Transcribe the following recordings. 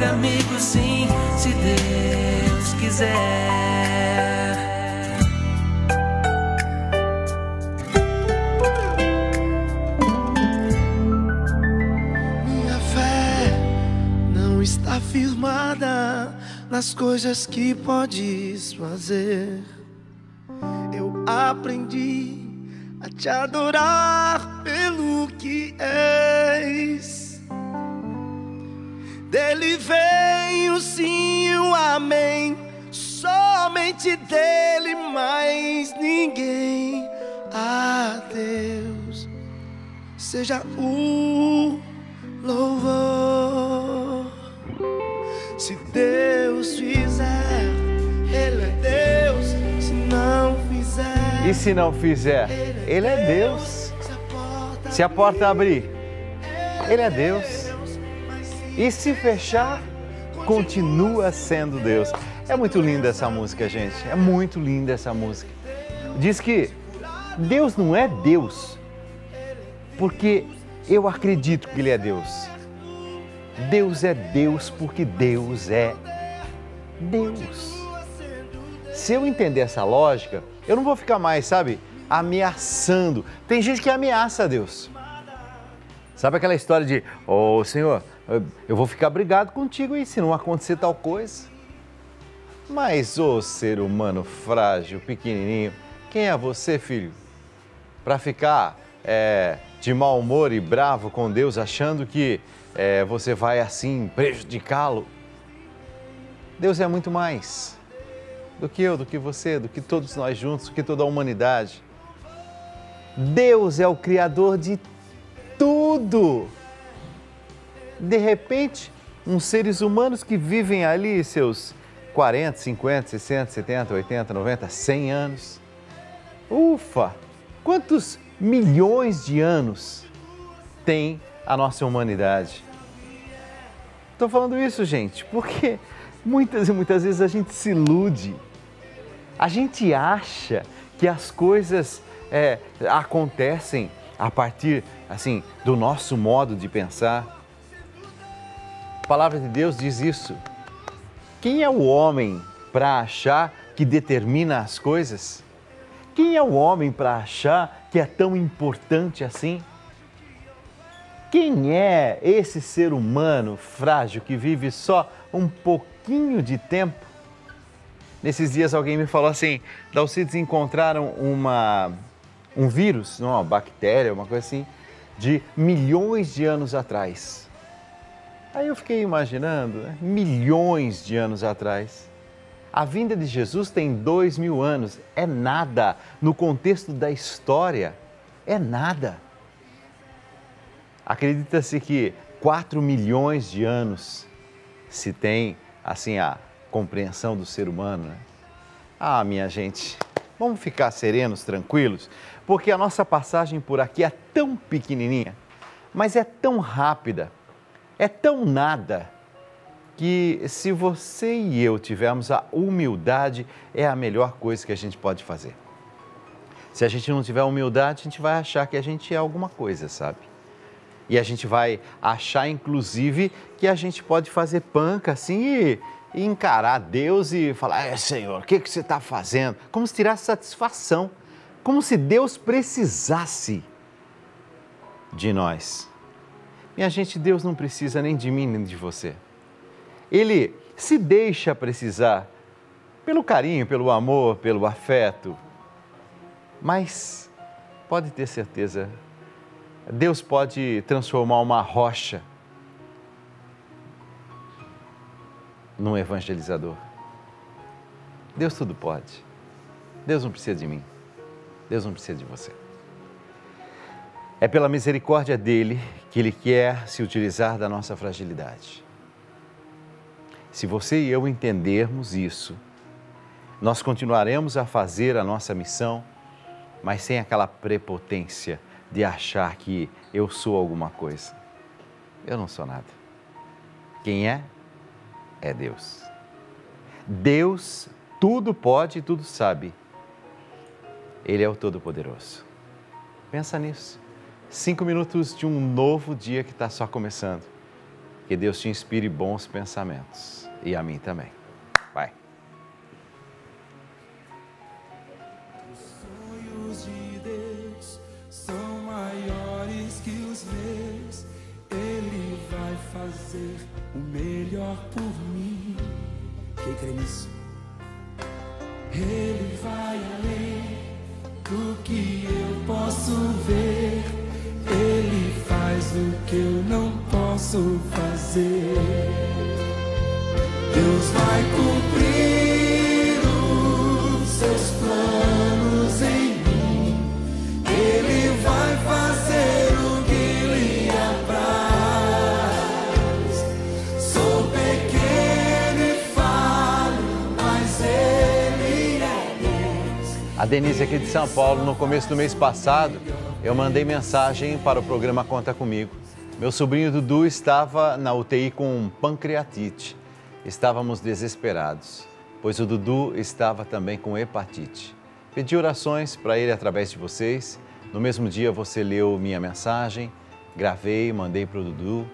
sempre amigo, sim, se Deus quiser. Minha fé não está firmada nas coisas que podes fazer. Eu aprendi a te adorar pelo que és. Dele vem o sim e o amém, somente dele, mais ninguém. A Deus seja o louvor. Se Deus fizer, ele é Deus. Se não fizer, e se não fizer, ele é Deus. Se a porta abrir, ele é Deus. E se fechar, continua sendo Deus. É muito linda essa música, gente. É muito linda essa música. Diz que Deus não é Deus, porque eu acredito que ele é Deus. Deus é Deus porque Deus é Deus. Se eu entender essa lógica, eu não vou ficar mais, sabe, ameaçando. Tem gente que ameaça a Deus. Sabe aquela história de, ô, Senhor, eu vou ficar brigado contigo e se não acontecer tal coisa? Mas, ô, ser humano frágil, pequenininho, quem é você, filho? Para ficar de mau humor e bravo com Deus, achando que você vai, assim, prejudicá-lo? Deus é muito mais do que eu, do que você, do que todos nós juntos, do que toda a humanidade. Deus é o Criador de tudo. De repente, uns seres humanos que vivem ali seus 40, 50, 60, 70, 80, 90, 100 anos. Ufa! Quantos milhões de anos tem a nossa humanidade? Estou falando isso, gente, porque muitas e muitas vezes a gente se ilude. A gente acha que as coisas acontecem a partir, assim, do nosso modo de pensar. A palavra de Deus diz isso. Quem é o homem para achar que determina as coisas? Quem é o homem para achar que é tão importante assim? Quem é esse ser humano frágil que vive só um pouquinho de tempo? Nesses dias alguém me falou assim, Dalcides, encontraram um vírus, não, uma bactéria, uma coisa assim, de milhões de anos atrás. Aí eu fiquei imaginando, né? Milhões de anos atrás. A vinda de Jesus tem 2000 anos, é nada. No contexto da história, é nada. Acredita-se que 4 milhões de anos se tem, assim, a compreensão do ser humano, né? Ah, minha gente, vamos ficar serenos, tranquilos, porque a nossa passagem por aqui é tão pequenininha, mas é tão rápida, é tão nada, que se você e eu tivermos a humildade, é a melhor coisa que a gente pode fazer. Se a gente não tiver humildade, a gente vai achar que a gente é alguma coisa, sabe? E a gente vai achar, inclusive, que a gente pode fazer panca assim e encarar Deus e falar, Senhor, o que você está fazendo? Como se tirasse satisfação, como se Deus precisasse de nós. Minha gente, Deus não precisa nem de mim, nem de você. Ele se deixa precisar pelo carinho, pelo amor, pelo afeto. Mas pode ter certeza, Deus pode transformar uma rocha num evangelizador. Deus tudo pode. Deus não precisa de mim. Deus não precisa de você. É pela misericórdia dele que ele quer se utilizar da nossa fragilidade. Se você e eu entendermos isso, nós continuaremos a fazer a nossa missão, mas sem aquela prepotência de achar que eu sou alguma coisa. Eu não sou nada. Quem é? É Deus. Deus tudo pode e tudo sabe. Ele é o Todo-Poderoso. Pensa nisso. 5 minutos de um novo dia que está só começando. Que Deus te inspire bons pensamentos. E a mim também. Vai. Os sonhos de Deus são maiores que os meus. Ele vai fazer o melhor por mim. Quem crê nisso? Ele vai além do que eu posso ver. Ele faz o que eu não posso fazer. Deus vai cumprir os seus planos em mim. Ele vai fazer o que lhe apraz. Sou pequeno e falho, mas Ele é Deus. A Denise aqui de São Paulo, no começo do mês passado, eu mandei mensagem para o programa Conta Comigo. Meu sobrinho Dudu estava na UTI com pancreatite. Estávamos desesperados, pois o Dudu estava também com hepatite. Pedi orações para ele através de vocês. No mesmo dia você leu minha mensagem, gravei, mandei para o Dudu.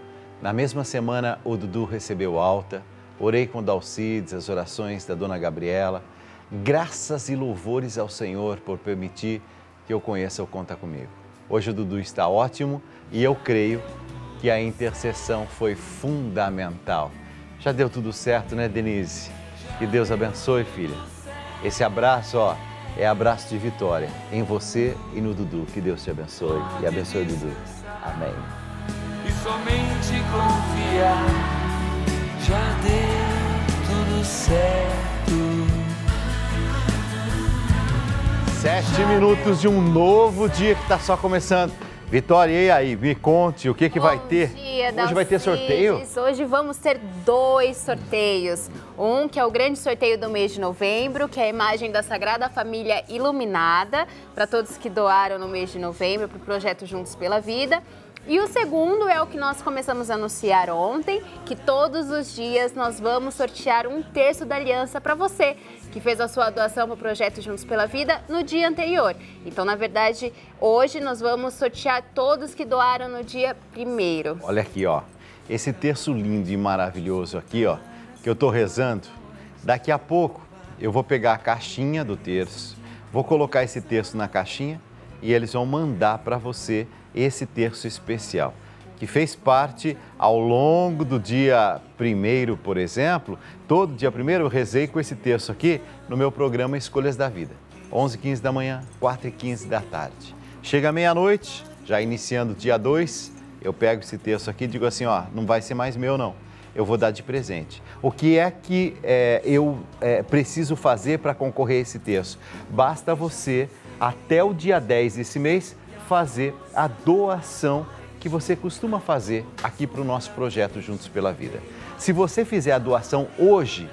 Na mesma semana o Dudu recebeu alta. Orei com Dalcides, as orações da Dona Gabriela. Graças e louvores ao Senhor por permitir que eu conheça o Conta Comigo. Hoje o Dudu está ótimo e eu creio que a intercessão foi fundamental. Já deu tudo certo, né, Denise? Que Deus abençoe, filha. Esse abraço, ó, é abraço de vitória em você e no Dudu. Que Deus te abençoe e abençoe o Dudu. Amém. E somente confiar, já deu tudo certo. 7 minutos de um novo dia que está só começando. Vitória, e aí? Me conte o que, que vai ter. Dia, hoje vai ter sorteio? Hoje vamos ter 2 sorteios. Um que é o grande sorteio do mês de novembro, que é a imagem da Sagrada Família Iluminada, para todos que doaram no mês de novembro para o projeto Juntos pela Vida. E o segundo é o que nós começamos a anunciar ontem, que todos os dias nós vamos sortear 1/3 da aliança para você, que fez a sua doação para o projeto Juntos pela Vida no dia anterior. Então, na verdade, hoje nós vamos sortear todos que doaram no dia 1º. Olha aqui, ó, esse terço lindo e maravilhoso aqui, ó, que eu tô rezando. Daqui a pouco eu vou pegar a caixinha do terço, vou colocar esse terço na caixinha e eles vão mandar para você esse terço especial, que fez parte ao longo do dia 1º, por exemplo. Todo dia 1º eu rezei com esse terço aqui no meu programa Escolhas da Vida. 11h15 da manhã, 4h15 da tarde. Chega meia-noite, já iniciando o dia 2, eu pego esse terço aqui e digo assim, ó, não vai ser mais meu não, eu vou dar de presente. O que é que eu preciso fazer para concorrer a esse terço? Basta você, até o dia 10 desse mês, fazer a doação que você costuma fazer aqui para o nosso projeto Juntos pela Vida. Se você fizer a doação hoje,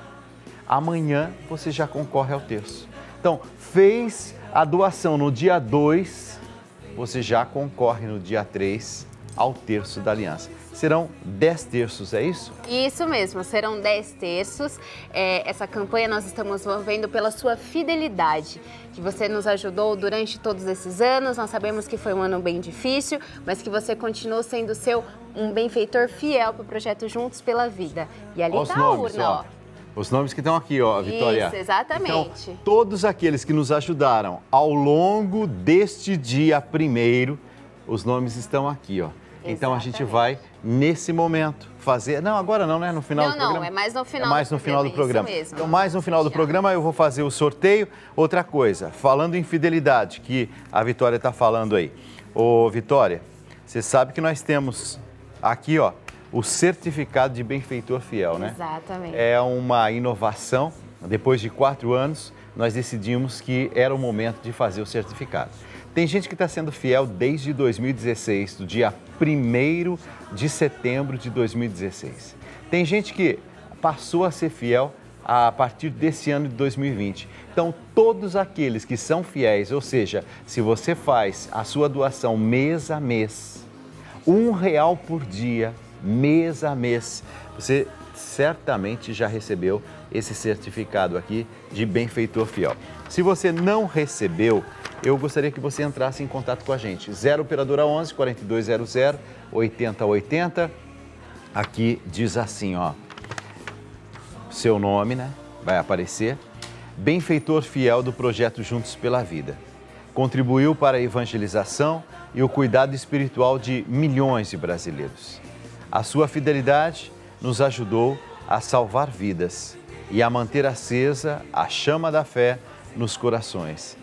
amanhã você já concorre ao terço. Então, fez a doação no dia 2, você já concorre no dia 3 ao terço da aliança. Serão 10 terços, é isso? Isso mesmo, serão 10 terços. Essa campanha nós estamos movendo pela sua fidelidade, que você nos ajudou durante todos esses anos. Nós sabemos que foi um ano bem difícil, mas que você continuou sendo um benfeitor fiel para o projeto Juntos pela Vida. E ali está a urna, ó. Os nomes que estão aqui, ó, Vitória. Isso, exatamente. Então, todos aqueles que nos ajudaram ao longo deste dia 1º, os nomes estão aqui, ó. Então, exatamente, a gente vai, nesse momento, fazer... Não, agora não, né? No final do programa. Não, é mais no final, do programa. Isso mesmo. Então, mais no final do programa, eu vou fazer o sorteio. Outra coisa, falando em fidelidade, que a Vitória está falando aí. Ô, Vitória, você sabe que nós temos aqui, ó, o certificado de benfeitor fiel, né? Exatamente. É uma inovação. Depois de 4 anos, nós decidimos que era o momento de fazer o certificado. Tem gente que está sendo fiel desde 2016, do dia 1º de setembro de 2016. Tem gente que passou a ser fiel a partir desse ano de 2020. Então, todos aqueles que são fiéis, ou seja, se você faz a sua doação mês a mês, R$1 por dia, mês a mês, você certamente já recebeu esse certificado aqui de benfeitor fiel. Se você não recebeu, eu gostaria que você entrasse em contato com a gente. 0 operadora 11 4200 8080 aqui diz assim, ó, seu nome, né, vai aparecer, benfeitor fiel do projeto Juntos pela Vida. Contribuiu para a evangelização e o cuidado espiritual de milhões de brasileiros. A sua fidelidade nos ajudou a salvar vidas e a manter acesa a chama da fé nos corações.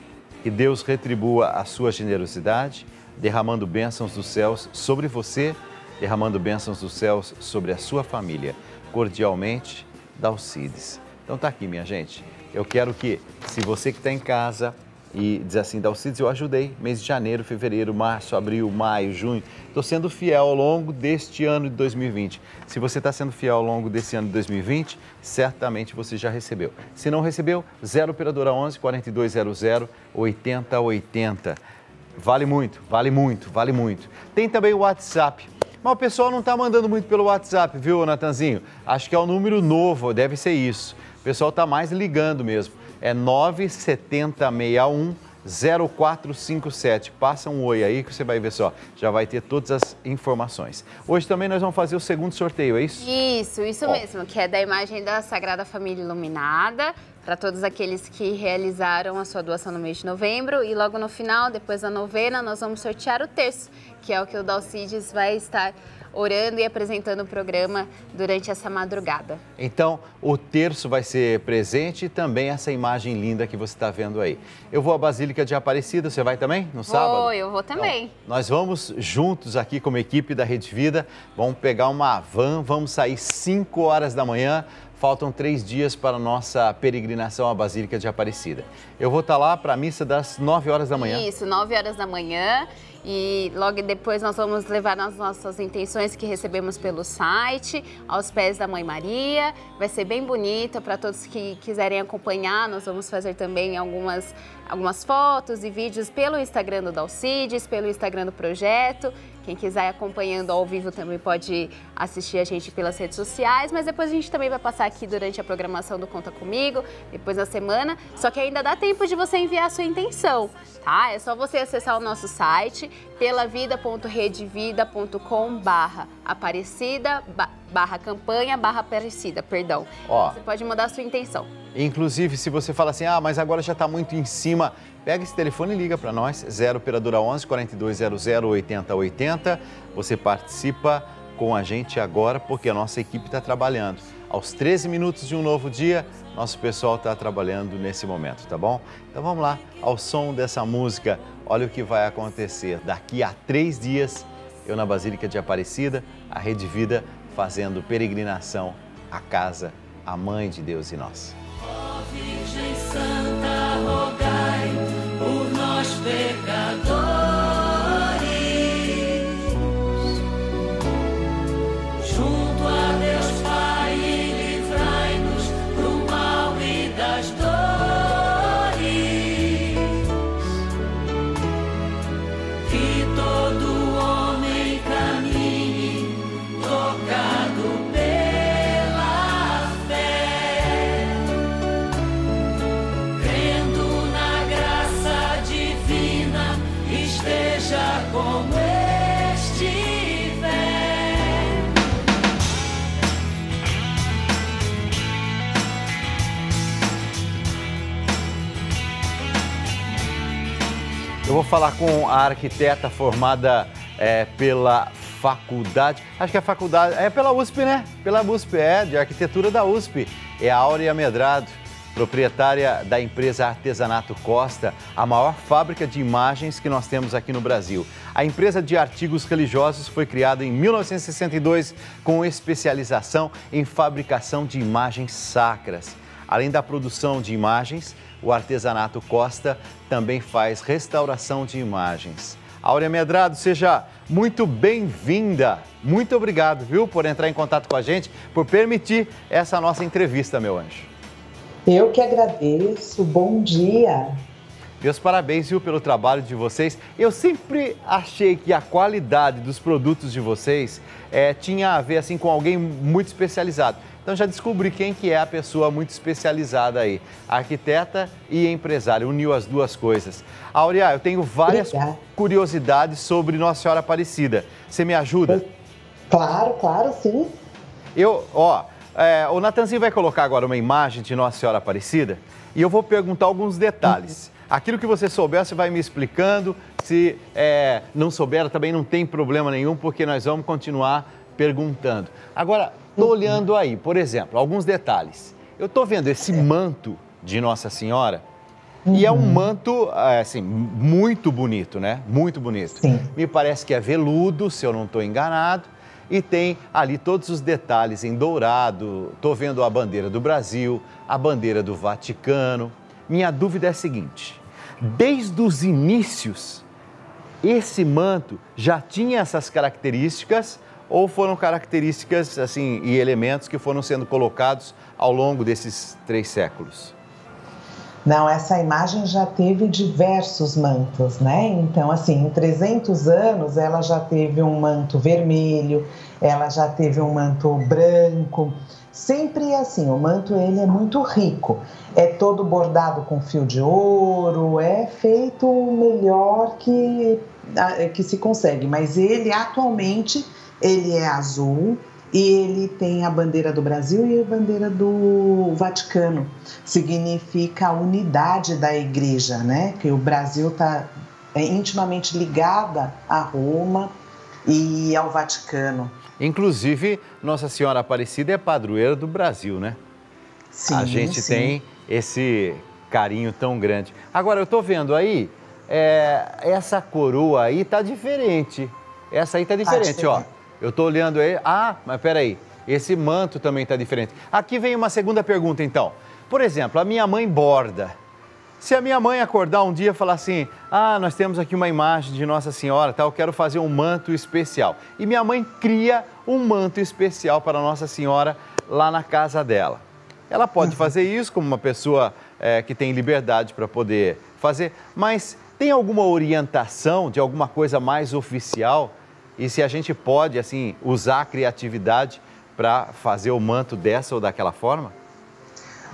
Que Deus retribua a sua generosidade, derramando bênçãos dos céus sobre você, derramando bênçãos dos céus sobre a sua família. Cordialmente, Dalcides. Então tá aqui, minha gente. Eu quero que, se você que está em casa e diz assim, Dalcides, eu ajudei mês de janeiro, fevereiro, março, abril, maio, junho, estou sendo fiel ao longo deste ano de 2020. Se você está sendo fiel ao longo desse ano de 2020, certamente você já recebeu. Se não recebeu, 0 operadora 11 4200 8080. Vale muito, vale muito, vale muito. Tem também o WhatsApp. Mas o pessoal não está mandando muito pelo WhatsApp, viu, Natanzinho? Acho que é um número novo, deve ser isso. O pessoal está mais ligando mesmo. É 97061-0457. Passa um oi aí que você vai ver só. Já vai ter todas as informações. Hoje também nós vamos fazer o segundo sorteio, é isso? Isso, isso mesmo. Que é da imagem da Sagrada Família Iluminada, para todos aqueles que realizaram a sua doação no mês de novembro. E logo no final, depois da novena, nós vamos sortear o terço, que é o que o Dalcides vai estar orando e apresentando o programa durante essa madrugada. Então, o terço vai ser presente e também essa imagem linda que você está vendo aí. Eu vou à Basílica de Aparecida, você vai também no sábado? Vou, eu vou também. Então, nós vamos juntos aqui como equipe da Rede Vida, vamos pegar uma van, vamos sair 5 horas da manhã. Faltam 3 dias para a nossa peregrinação à Basílica de Aparecida. Eu vou estar lá para a missa das 9 horas da manhã. Isso, 9 horas da manhã. E logo depois nós vamos levar as nossas intenções que recebemos pelo site, aos pés da Mãe Maria. Vai ser bem bonito para todos que quiserem acompanhar. Nós vamos fazer também algumas fotos e vídeos pelo Instagram do Dalcides, pelo Instagram do projeto. Quem quiser acompanhando ao vivo também pode assistir a gente pelas redes sociais, mas depois a gente também vai passar aqui durante a programação do Conta Comigo, depois da semana. Só que ainda dá tempo de você enviar a sua intenção, tá? É só você acessar o nosso site, pelavida.redevida.com/Aparecida/campanha/Aparecida, perdão. Ó, você pode mandar a sua intenção. Inclusive, se você fala assim, ah, mas agora já está muito em cima, pega esse telefone e liga para nós, 0 operadora 11 4200 8080. Você participa com a gente agora, porque a nossa equipe está trabalhando. Aos 13 minutos de um novo dia, nosso pessoal está trabalhando nesse momento, tá bom? Então vamos lá, ao som dessa música, olha o que vai acontecer. Daqui a 3 dias, eu na Basílica de Aparecida, a Rede Vida fazendo peregrinação à casa, à Mãe de Deus e nós. Ó Virgem Santa, rogai por nós pecadores, junto a Deus Pai, livrai-nos do mal e das dores, que todo homem caminhe tocado. Eu vou falar com a arquiteta formada pela faculdade, acho que a faculdade é pela USP, né? Pela USP, de arquitetura da USP. É a Áurea Medrado, proprietária da empresa Artesanato Costa, a maior fábrica de imagens que nós temos aqui no Brasil. A empresa de artigos religiosos foi criada em 1962 com especialização em fabricação de imagens sacras. Além da produção de imagens, o Artesanato Costa também faz restauração de imagens. Áurea Medrado, seja muito bem-vinda. Muito obrigado, viu, por entrar em contato com a gente, por permitir essa nossa entrevista, meu anjo. Eu que agradeço. Bom dia. Meus parabéns, viu, pelo trabalho de vocês. Eu sempre achei que a qualidade dos produtos de vocês tinha a ver assim, com alguém muito especializado. Então já descobri quem que é a pessoa muito especializada aí, arquiteta e empresária, uniu as duas coisas. Áurea, eu tenho várias curiosidades sobre Nossa Senhora Aparecida, você me ajuda? Claro, claro, sim. O Natanzinho vai colocar agora uma imagem de Nossa Senhora Aparecida e eu vou perguntar alguns detalhes. Aquilo que você souber, você vai me explicando. Se não souber, também não tem problema nenhum, porque nós vamos continuar perguntando. Agora, estou olhando aí, por exemplo, alguns detalhes. Eu estou vendo esse manto de Nossa Senhora e é um manto, assim, muito bonito, né? Muito bonito. Sim. Me parece que é veludo, se eu não estou enganado. E tem ali todos os detalhes em dourado. Estou vendo a bandeira do Brasil, a bandeira do Vaticano. Minha dúvida é a seguinte: desde os inícios, esse manto já tinha essas características ou foram características assim, e elementos que foram sendo colocados ao longo desses 3 séculos? Não, essa imagem já teve diversos mantos, né? Então, assim, em 300 anos ela já teve um manto vermelho, ela já teve um manto branco. Sempre assim, o manto ele é muito rico. É todo bordado com fio de ouro, é feito o melhor que se consegue. Mas ele, atualmente, ele é azul. E ele tem a bandeira do Brasil e a bandeira do Vaticano. Significa a unidade da igreja, né? Que o Brasil está intimamente ligada a Roma e ao Vaticano. Inclusive, Nossa Senhora Aparecida é padroeira do Brasil, né? Sim, a gente tem esse carinho tão grande. Agora, eu estou vendo aí, essa coroa aí está diferente. Essa aí está diferente, ó. Eu estou olhando aí. Ah, mas peraí, esse manto também está diferente. Aqui vem uma segunda pergunta, então. Por exemplo, a minha mãe borda. Se a minha mãe acordar um dia e falar assim, ah, nós temos aqui uma imagem de Nossa Senhora, tá? Eu quero fazer um manto especial. E minha mãe cria um manto especial para Nossa Senhora lá na casa dela. Ela pode fazer isso como uma pessoa que tem liberdade para poder fazer, mas tem alguma orientação de alguma coisa mais oficial? E se a gente pode, assim, usar a criatividade para fazer o manto dessa ou daquela forma?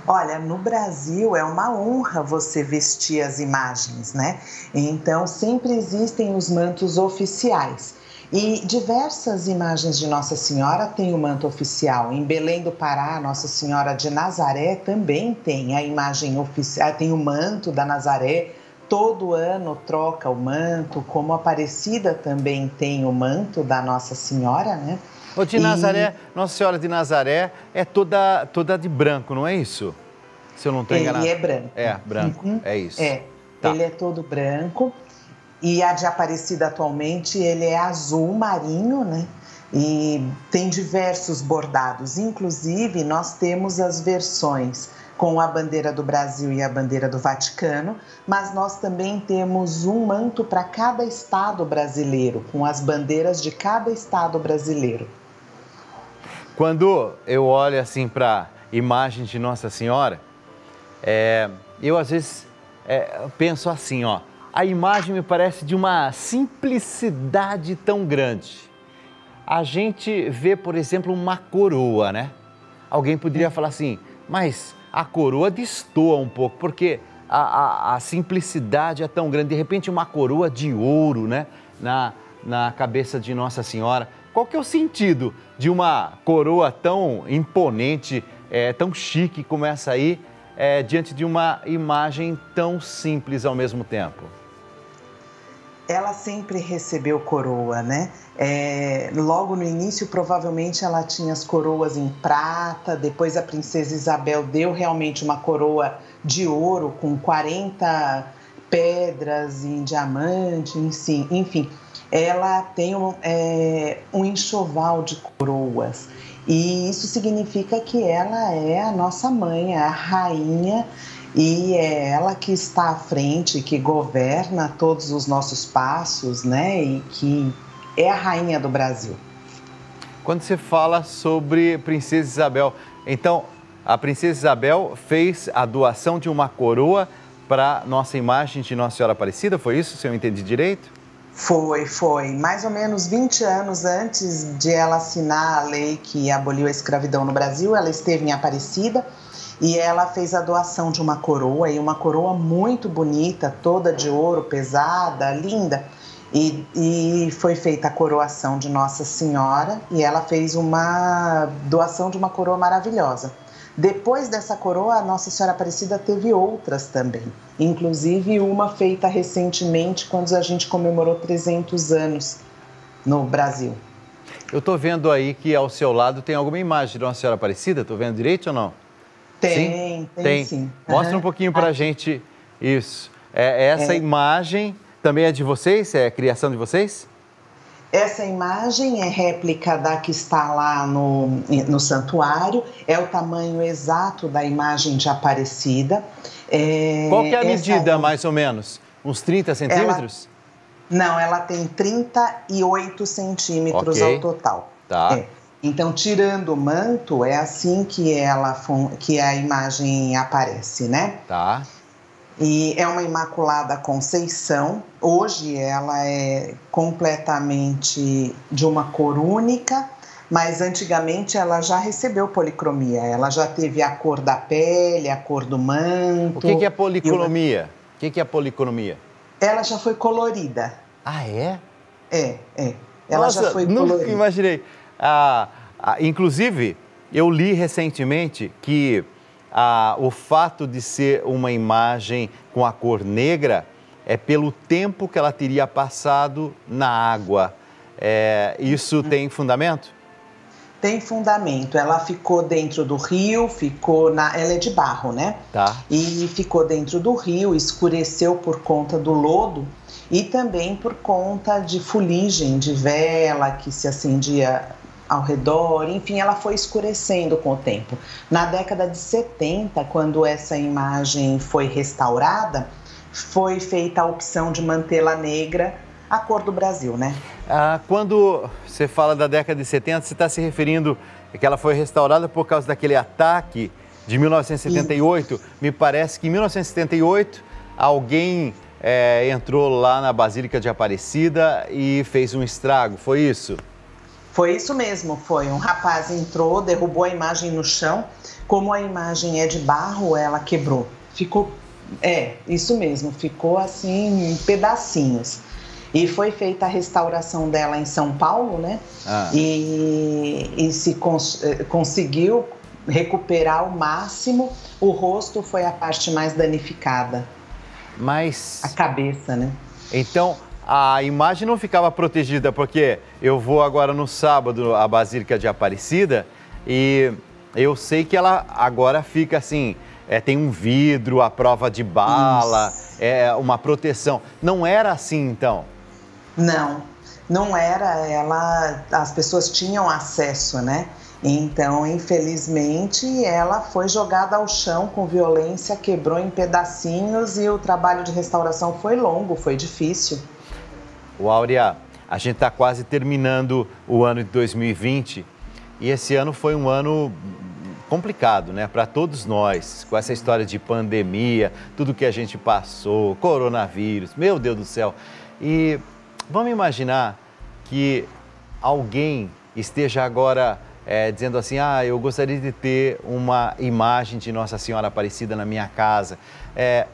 Olha, no Brasil é uma honra você vestir as imagens, né? Então, sempre existem os mantos oficiais. E diversas imagens de Nossa Senhora tem o manto oficial. Em Belém do Pará, Nossa Senhora de Nazaré também tem a imagem oficial, tem o manto da Nazaré. Todo ano troca o manto, como Aparecida também tem o manto da Nossa Senhora, né? O de Nazaré, Nossa Senhora de Nazaré é toda de branco, não é isso? Se eu não estou enganado. Ele é branco. É, branco, é isso. É, tá. Ele é todo branco e a de Aparecida atualmente ele é azul marinho, né? E tem diversos bordados, inclusive nós temos as versões com a bandeira do Brasil e a bandeira do Vaticano, mas nós também temos um manto para cada estado brasileiro, com as bandeiras de cada estado brasileiro. Quando eu olho assim para a imagem de Nossa Senhora, eu às vezes penso assim, ó, a imagem me parece de uma simplicidade tão grande. A gente vê, por exemplo, uma coroa, né? Alguém poderia falar assim, mas a coroa destoa um pouco, porque a simplicidade é tão grande. De repente, uma coroa de ouro, né, na cabeça de Nossa Senhora. Qual que é o sentido de uma coroa tão imponente, tão chique como essa aí, diante de uma imagem tão simples ao mesmo tempo? Ela sempre recebeu coroa, né? Logo no início, provavelmente, ela tinha as coroas em prata, depois a princesa Isabel deu realmente uma coroa de ouro com 40 pedras em diamante, enfim. Ela tem um enxoval de coroas e isso significa que ela é a nossa mãe, a rainha. E é ela que está à frente, que governa todos os nossos passos, né? E que é a rainha do Brasil. Quando você fala sobre Princesa Isabel, então a Princesa Isabel fez a doação de uma coroa para nossa imagem de Nossa Senhora Aparecida, foi isso, se eu entendi direito? Foi. Mais ou menos 20 anos antes de ela assinar a lei que aboliu a escravidão no Brasil, ela esteve em Aparecida. E ela fez a doação de uma coroa, e uma coroa muito bonita, toda de ouro, pesada, linda. E foi feita a coroação de Nossa Senhora e ela fez uma doação de uma coroa maravilhosa. Depois dessa coroa, a Nossa Senhora Aparecida teve outras também, inclusive uma feita recentemente quando a gente comemorou 300 anos no Brasil. Eu estou vendo aí que ao seu lado tem alguma imagem de Nossa Senhora Aparecida, estou vendo direito ou não? Tem, sim. Mostra um pouquinho para a gente isso. Essa imagem também é de vocês? É a criação de vocês? Essa imagem é réplica da que está lá no santuário, é o tamanho exato da imagem de Aparecida. Qual que é a medida, mais ou menos? Uns 30 centímetros? Ela tem 38 centímetros ao total. Tá. Então, tirando o manto, é assim que a imagem aparece, né? Tá. E é uma Imaculada Conceição. Hoje ela é completamente de uma cor única, mas antigamente ela já recebeu policromia. Ela já teve a cor da pele, a cor do manto. O que é policromia? Ela já foi colorida. Ah, é? É. Ela já foi colorida. Nunca imaginei. Inclusive, eu li recentemente que o fato de ser uma imagem com a cor negra é pelo tempo que ela teria passado na água. Isso tem fundamento? Tem fundamento. Ela ficou dentro do rio, ela é de barro, né? Tá. E ficou dentro do rio, escureceu por conta do lodo e também por conta de fuligem, de vela que se acendia ao redor, enfim, ela foi escurecendo com o tempo. Na década de 70, quando essa imagem foi restaurada, foi feita a opção de mantê-la negra, a cor do Brasil, né? Quando você fala da década de 70, você está se referindo que ela foi restaurada por causa daquele ataque de 1978. Isso. Me parece que em 1978, alguém entrou lá na Basílica de Aparecida e fez um estrago, foi isso? Foi isso mesmo, foi. Um rapaz entrou, derrubou a imagem no chão. Como a imagem é de barro, ela quebrou. Ficou, isso mesmo, ficou assim, em pedacinhos. E foi feita a restauração dela em São Paulo, né? E se conseguiu recuperar ao máximo. O rosto foi a parte mais danificada. Mas... a cabeça, né? Então... a imagem não ficava protegida, porque eu vou agora no sábado à Basílica de Aparecida e eu sei que ela agora fica assim, tem um vidro, à prova de bala, uma proteção. Não era assim, então? Não era. As pessoas tinham acesso, né? Então, infelizmente, ela foi jogada ao chão com violência, quebrou em pedacinhos e o trabalho de restauração foi longo, foi difícil. Áurea, a gente está quase terminando o ano de 2020 e esse ano foi um ano complicado, né? Para todos nós, com essa história de pandemia, tudo que a gente passou, coronavírus, meu Deus do céu. E vamos imaginar que alguém esteja agora dizendo assim, eu gostaria de ter uma imagem de Nossa Senhora Aparecida na minha casa.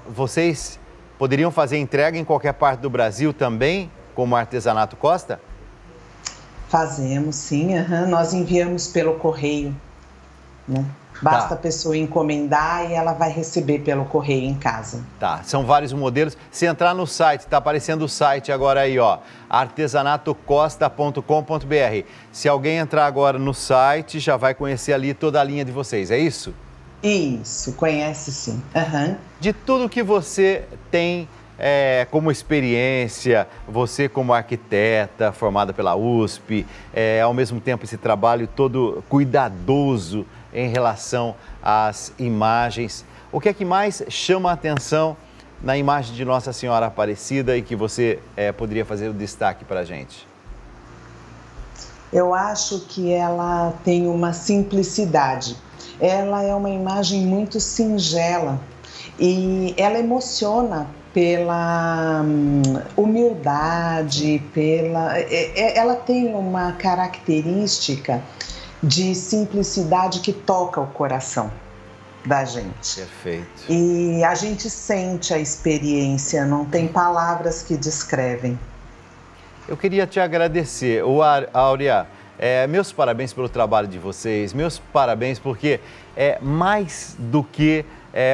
Vocês poderiam fazer entrega em qualquer parte do Brasil também? Como Artesanato Costa? Fazemos, sim. Nós enviamos pelo correio, né? Basta a pessoa encomendar e ela vai receber pelo correio em casa. Tá, são vários modelos. Se entrar no site, está aparecendo o site agora aí, ó, artesanatocosta.com.br. Se alguém entrar agora no site, já vai conhecer ali toda a linha de vocês, é isso? Isso, conhece sim. De tudo que você tem... como experiência, você como arquiteta, formada pela USP, ao mesmo tempo esse trabalho todo cuidadoso em relação às imagens. O que é que mais chama a atenção na imagem de Nossa Senhora Aparecida e que você poderia fazer o destaque para a gente? Eu acho que ela tem uma simplicidade. Ela é uma imagem muito singela e ela emociona pela humildade, ela tem uma característica de simplicidade que toca o coração da gente. Perfeito. E a gente sente a experiência, não tem palavras que descrevem. Eu queria te agradecer, Áurea. Meus parabéns pelo trabalho de vocês, meus parabéns porque é mais do que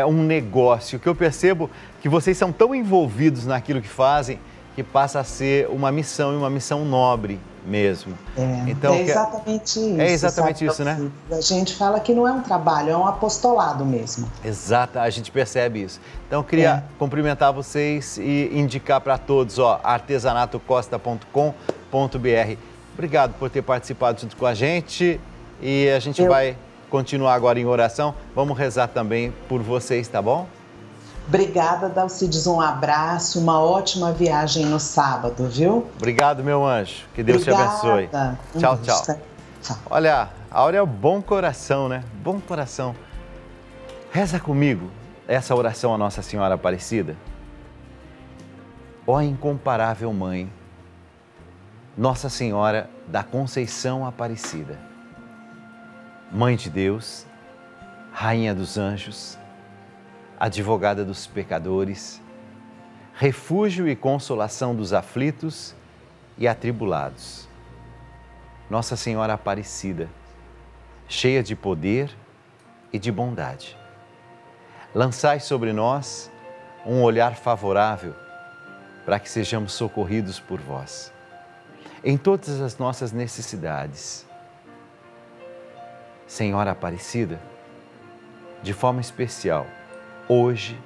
um negócio, que eu percebo que vocês são tão envolvidos naquilo que fazem que passa a ser uma missão, e uma missão nobre mesmo. Então, é exatamente isso. É exatamente isso, né? A gente fala que não é um trabalho, é um apostolado mesmo. Exato, a gente percebe isso. Então, eu queria cumprimentar vocês e indicar para todos, ó, artesanatocosta.com.br. Obrigado por ter participado junto com a gente e a gente vai continuar agora em oração. Vamos rezar também por vocês, tá bom? Obrigada, Dalcides, um abraço, uma ótima viagem no sábado, viu? Obrigado, meu anjo. Que Deus te abençoe. Tchau, tchau. Olha, a Áurea é um bom coração, né? Bom coração. Reza comigo essa oração à Nossa Senhora Aparecida. Ó incomparável Mãe, Nossa Senhora da Conceição Aparecida, Mãe de Deus, Rainha dos Anjos, advogada dos pecadores, refúgio e consolação dos aflitos e atribulados. Nossa Senhora Aparecida, cheia de poder e de bondade, lançai sobre nós um olhar favorável para que sejamos socorridos por vós, em todas as nossas necessidades. Senhora Aparecida, de forma especial, hoje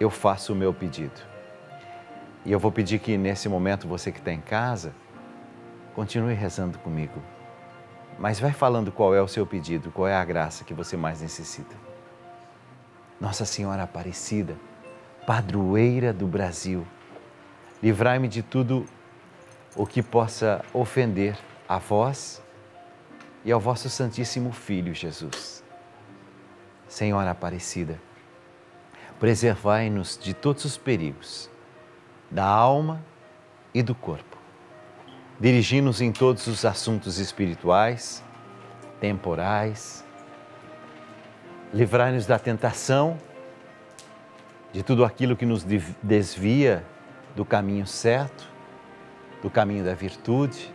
eu faço o meu pedido. E eu vou pedir que nesse momento você que está em casa, continue rezando comigo. Mas vai falando qual é o seu pedido, qual é a graça que você mais necessita. Nossa Senhora Aparecida, padroeira do Brasil, livrai-me de tudo o que possa ofender a vós e ao vosso Santíssimo Filho Jesus. Senhora Aparecida, preservai-nos de todos os perigos, da alma e do corpo. Dirigi-nos em todos os assuntos espirituais, temporais. Livrai-nos da tentação, de tudo aquilo que nos desvia do caminho certo, do caminho da virtude.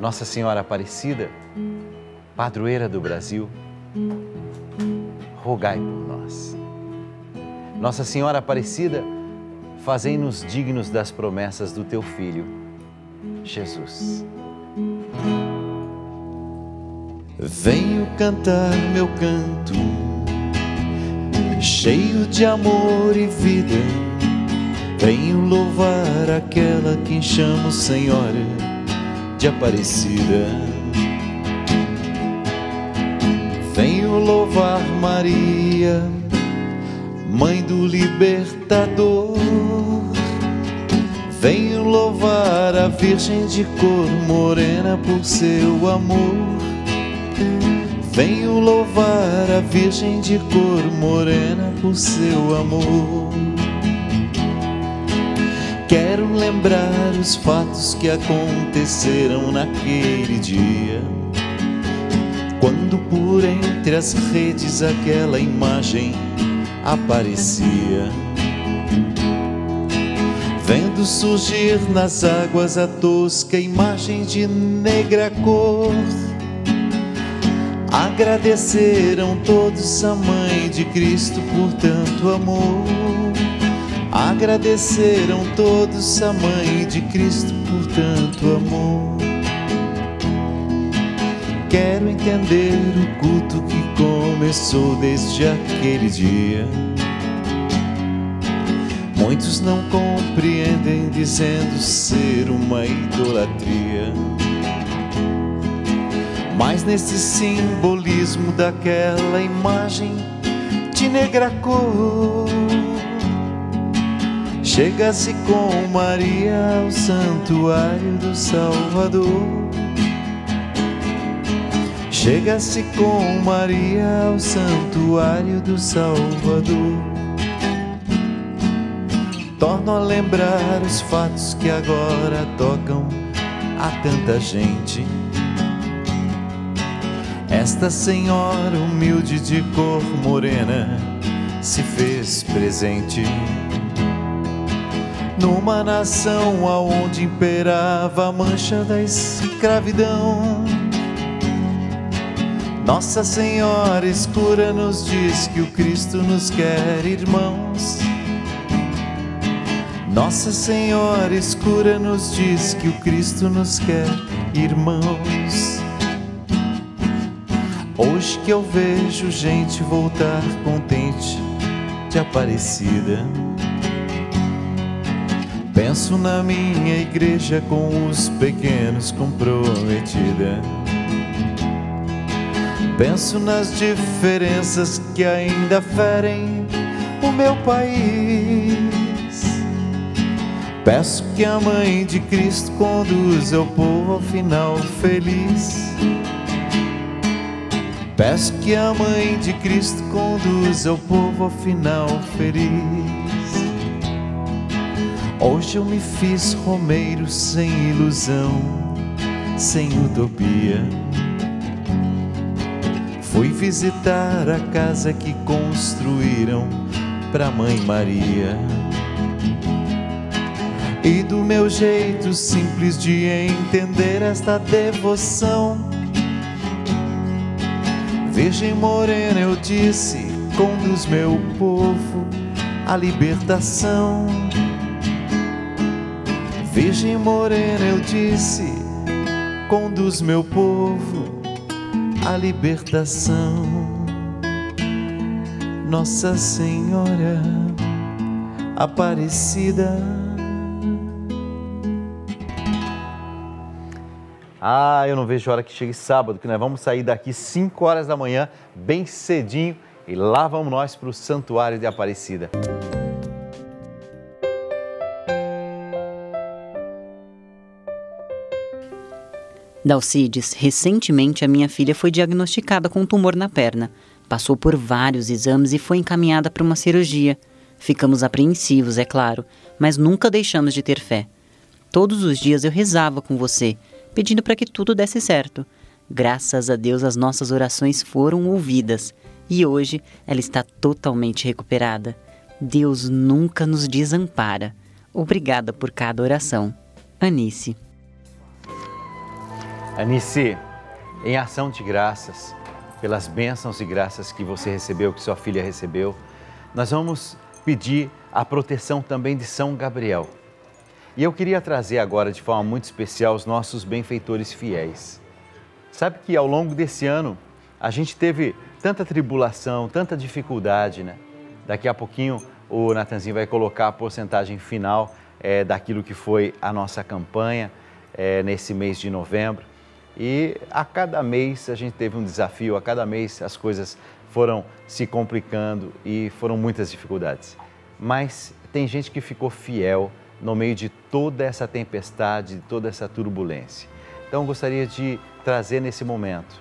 Nossa Senhora Aparecida, padroeira do Brasil, rogai por nós. Nossa Senhora Aparecida, fazei-nos dignos das promessas do teu Filho, Jesus. Venho cantar meu canto, cheio de amor e vida. Venho louvar aquela que chamo Senhora de Aparecida. Venho louvar Maria, Mãe do Libertador. Venho louvar a Virgem de cor morena por seu amor. Venho louvar a Virgem de cor morena por seu amor. Quero lembrar os fatos que aconteceram naquele dia, quando por entre as redes aquela imagem aparecia, vendo surgir nas águas a tosca imagem de negra cor. Agradeceram todos a Mãe de Cristo por tanto amor. Agradeceram todos a Mãe de Cristo por tanto amor. Quero entender o culto que começou desde aquele dia. Muitos não compreendem, dizendo ser uma idolatria, mas nesse simbolismo daquela imagem de negra cor, chega-se com Maria ao santuário do Salvador. Chega-se com Maria ao santuário do Salvador. Torno a lembrar os fatos que agora tocam a tanta gente. Esta Senhora humilde de cor morena se fez presente. numa nação aonde imperava a mancha da escravidão. Nossa Senhora escura nos diz que o Cristo nos quer irmãos. Nossa Senhora escura nos diz que o Cristo nos quer irmãos. Hoje que eu vejo gente voltar contente de Aparecida, penso na minha igreja com os pequenos comprometida. Penso nas diferenças que ainda ferem o meu país. Peço que a Mãe de Cristo conduza o povo ao final feliz. Peço que a Mãe de Cristo conduza o povo ao final feliz. Hoje eu me fiz romeiro sem ilusão, sem utopia. Fui visitar a casa que construíram pra Mãe Maria. E do meu jeito simples de entender esta devoção, Virgem Morena, eu disse, conduz meu povo à libertação. Virgem Morena, eu disse, conduz meu povo a libertação. Nossa Senhora Aparecida. Ah, eu não vejo a hora que chegue sábado, que nós vamos sair daqui 5 horas da manhã, bem cedinho, e lá vamos nós para o Santuário de Aparecida. Dalcides, recentemente a minha filha foi diagnosticada com um tumor na perna. Passou por vários exames e foi encaminhada para uma cirurgia. Ficamos apreensivos, é claro, mas nunca deixamos de ter fé. Todos os dias eu rezava com você, pedindo para que tudo desse certo. Graças a Deus as nossas orações foram ouvidas e hoje ela está totalmente recuperada. Deus nunca nos desampara. Obrigada por cada oração. Anice. Anice, em ação de graças, pelas bênçãos e graças que você recebeu, que sua filha recebeu, nós vamos pedir a proteção também de São Gabriel. E eu queria trazer agora de forma muito especial os nossos benfeitores fiéis. Sabe que ao longo desse ano a gente teve tanta tribulação, tanta dificuldade, né? Daqui a pouquinho o Natanzinho vai colocar a porcentagem final daquilo que foi a nossa campanha nesse mês de novembro. E a cada mês a gente teve um desafio, a cada mês as coisas foram se complicando e foram muitas dificuldades. Mas tem gente que ficou fiel no meio de toda essa tempestade, de toda essa turbulência. Então eu gostaria de trazer nesse momento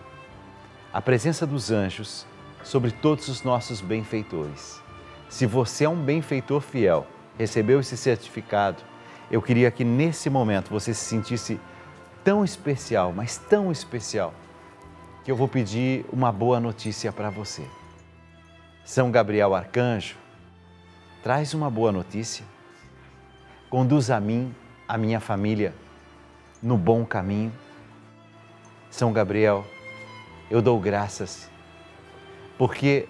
a presença dos anjos sobre todos os nossos benfeitores. Se você é um benfeitor fiel, recebeu esse certificado, eu queria que nesse momento você se sentisse tão especial, mas tão especial, que eu vou pedir uma boa notícia para você. São Gabriel Arcanjo, traz uma boa notícia. Conduz a mim, a minha família, no bom caminho. São Gabriel, eu dou graças, porque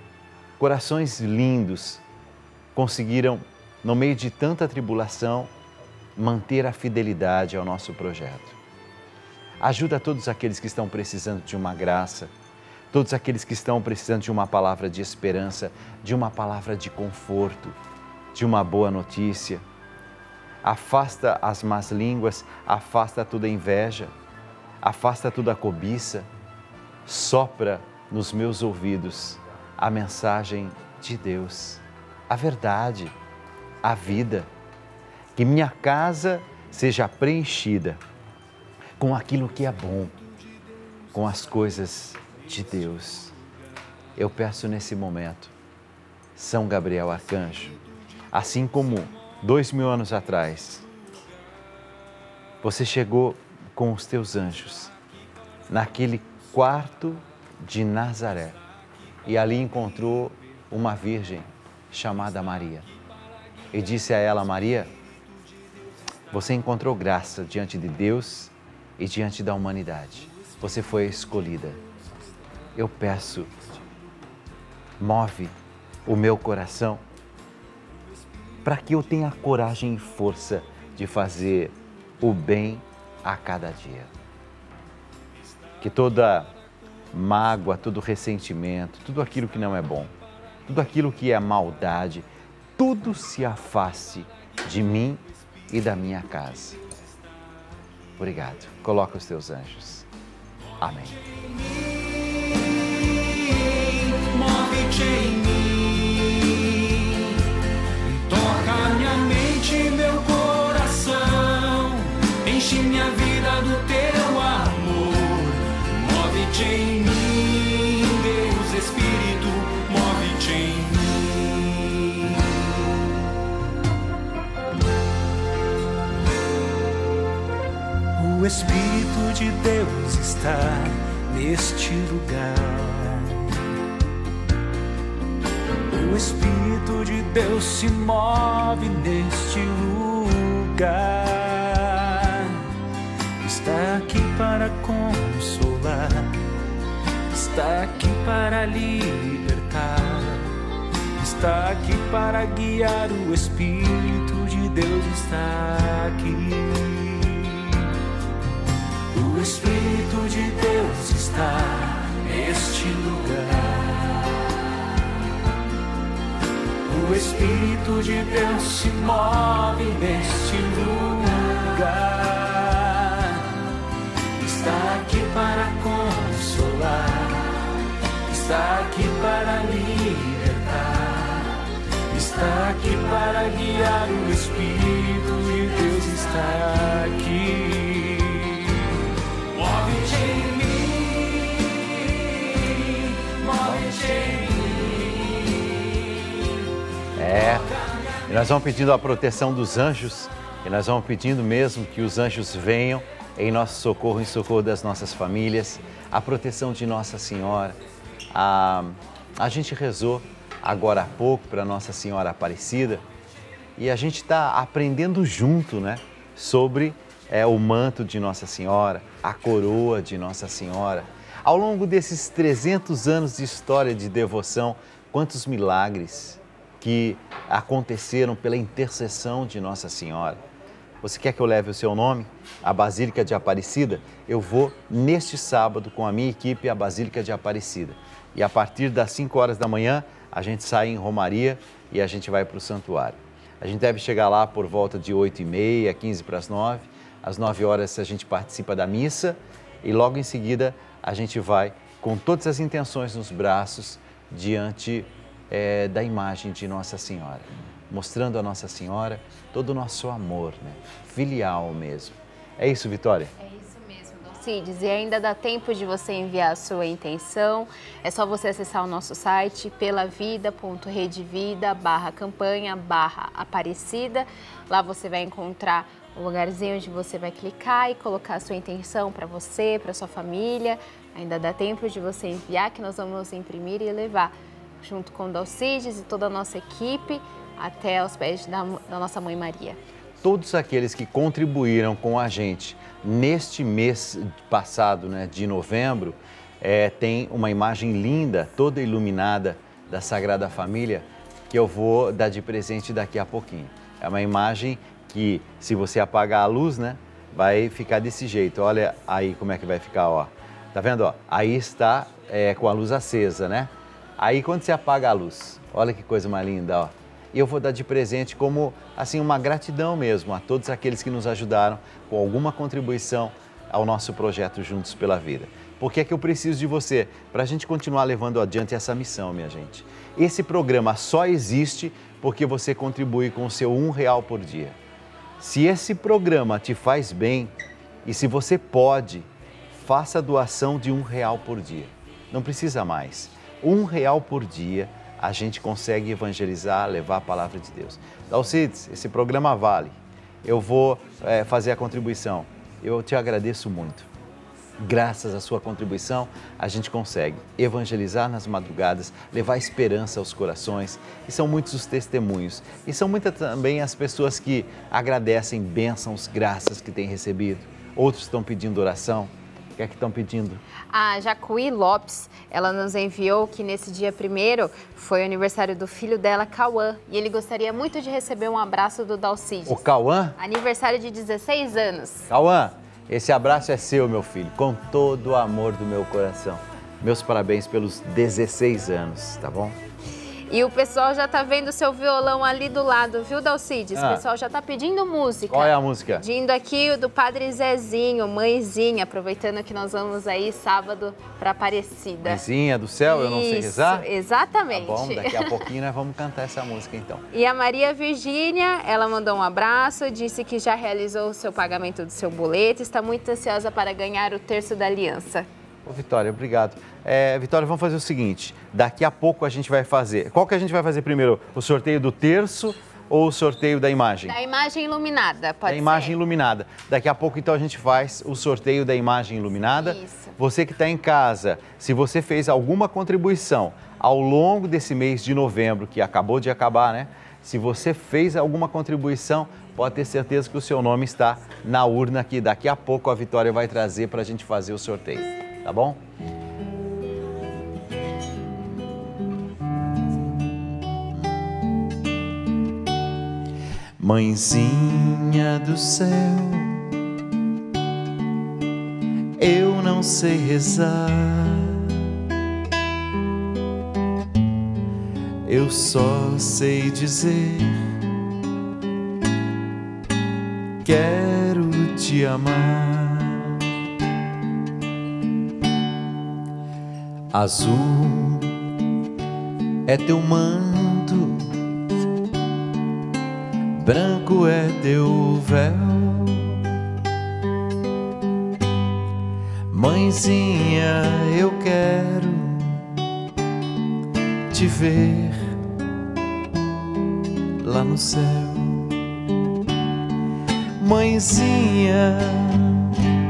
corações lindos conseguiram, no meio de tanta tribulação, manter a fidelidade ao nosso projeto. Ajuda todos aqueles que estão precisando de uma graça, todos aqueles que estão precisando de uma palavra de esperança, de uma palavra de conforto, de uma boa notícia. Afasta as más línguas, afasta toda inveja, afasta toda a cobiça. Sopra nos meus ouvidos a mensagem de Deus, a verdade, a vida. Que minha casa seja preenchida com aquilo que é bom, com as coisas de Deus. Eu peço nesse momento, São Gabriel Arcanjo, assim como 2000 anos atrás, você chegou com os teus anjos naquele quarto de Nazaré e ali encontrou uma virgem chamada Maria e disse a ela: Maria, Você encontrou graça diante de Deus e diante da humanidade. Você foi escolhida. Eu peço, move o meu coração para que eu tenha coragem e força de fazer o bem a cada dia. Que toda mágoa, todo ressentimento, tudo aquilo que não é bom, tudo aquilo que é maldade, tudo se afaste de mim e da minha casa. Obrigado. Coloca os teus anjos. Amém. Move-te em mim, toca minha mente, meu coração, enche minha vida do teu amor. Move-te em mim, Deus Espírito, move-te em mim. O Espírito de Deus está neste lugar. O Espírito de Deus se move neste lugar. Está aqui para consolar, está aqui para libertar, está aqui para guiar. O Espírito de Deus está aqui. O Espírito de Deus está neste lugar. O Espírito de Deus se move neste lugar. Está aqui para consolar, está aqui para libertar, está aqui para guiar. O Espírito de Deus está aqui. Move-te em mim, move-te em mim. E nós vamos pedindo a proteção dos anjos, e nós vamos pedindo mesmo que os anjos venham em nosso socorro, em socorro das nossas famílias, a proteção de Nossa Senhora. A gente rezou agora há pouco para Nossa Senhora Aparecida, e a gente está aprendendo junto, né, sobre o manto de Nossa Senhora, a coroa de Nossa Senhora. Ao longo desses 300 anos de história de devoção, quantos milagres que aconteceram pela intercessão de Nossa Senhora. Você quer que eu leve o seu nome à Basílica de Aparecida? Eu vou neste sábado com a minha equipe à Basílica de Aparecida. E a partir das 5 horas da manhã, a gente sai em Romaria e a gente vai para o santuário. A gente deve chegar lá por volta de 8h30, 15 para as 9. Às 9 horas a gente participa da missa e logo em seguida a gente vai com todas as intenções nos braços diante da imagem de Nossa Senhora, mostrando a Nossa Senhora todo o nosso amor, né? Filial mesmo. É isso, Vitória? É isso mesmo, Alcides. E ainda dá tempo de você enviar a sua intenção. É só você acessar o nosso site pelavida.redevida.com.br/campanha/Aparecida. Lá você vai encontrar o lugarzinho onde você vai clicar e colocar a sua intenção para você, para sua família. Ainda dá tempo de você enviar, que nós vamos imprimir e levar junto com o Dalcides e toda a nossa equipe até os pés da nossa Mãe Maria. Todos aqueles que contribuíram com a gente neste mês passado, né, de novembro, tem uma imagem linda, toda iluminada, da Sagrada Família, que eu vou dar de presente daqui a pouquinho. É uma imagem que, se você apagar a luz, né, vai ficar desse jeito. Olha aí como é que vai ficar, ó. Tá vendo, ó? Aí está com a luz acesa, né? Aí quando você apaga a luz, olha que coisa mais linda, ó. E eu vou dar de presente como, assim, uma gratidão mesmo a todos aqueles que nos ajudaram com alguma contribuição ao nosso projeto Juntos pela Vida. Por que é que eu preciso de você? Para a gente continuar levando adiante essa missão, minha gente. Esse programa só existe porque você contribui com o seu R$1 por dia. Se esse programa te faz bem e se você pode, faça a doação de R$1 por dia. Não precisa mais. R$1 por dia a gente consegue evangelizar, levar a palavra de Deus. Dalcides, esse programa vale. Eu vou fazer a contribuição. Eu te agradeço muito. graças à sua contribuição, a gente consegue evangelizar nas madrugadas, levar esperança aos corações. E são muitos os testemunhos. E são muitas também as pessoas que agradecem bênçãos, graças que têm recebido. Outros estão pedindo oração. O que é que estão pedindo? A Jacuí Lopes, ela nos enviou que nesse dia primeiro foi o aniversário do filho dela, Cauã, e ele gostaria muito de receber um abraço do Dalcides. O Cauã? Aniversário de 16 anos. Cauã, esse abraço é seu, meu filho, com todo o amor do meu coração. Meus parabéns pelos 16 anos, tá bom? E o pessoal já tá vendo o seu violão ali do lado, viu, Dalcides? O pessoal já tá pedindo música. Qual é a música? Pedindo aqui o do Padre Zezinho, Mãezinha, aproveitando que nós vamos aí sábado pra Aparecida. Mãezinha do céu, isso, eu não sei rezar? Exatamente. Tá bom, daqui a pouquinho nós vamos cantar essa música então. E a Maria Virgínia, ela mandou um abraço, disse que já realizou o seu pagamento do seu boleto, está muito ansiosa para ganhar o terço da aliança. Ô, Vitória, obrigado. Vitória, vamos fazer o seguinte, daqui a pouco a gente vai fazer... Qual que a gente vai fazer primeiro? O sorteio do terço ou o sorteio da imagem? Da imagem iluminada, pode ser? Da imagem iluminada. Daqui a pouco, então, a gente faz o sorteio da imagem iluminada. Isso. Você que está em casa, se você fez alguma contribuição ao longo desse mês de novembro, que acabou de acabar, né? Se você fez alguma contribuição, pode ter certeza que o seu nome está na urna que daqui a pouco a Vitória vai trazer para a gente fazer o sorteio. Tá bom? Mãezinha do céu, eu não sei rezar, eu só sei dizer, quero te amar. Azul é teu manto, branco é teu véu. Mãezinha, eu quero te ver lá no céu. Mãezinha,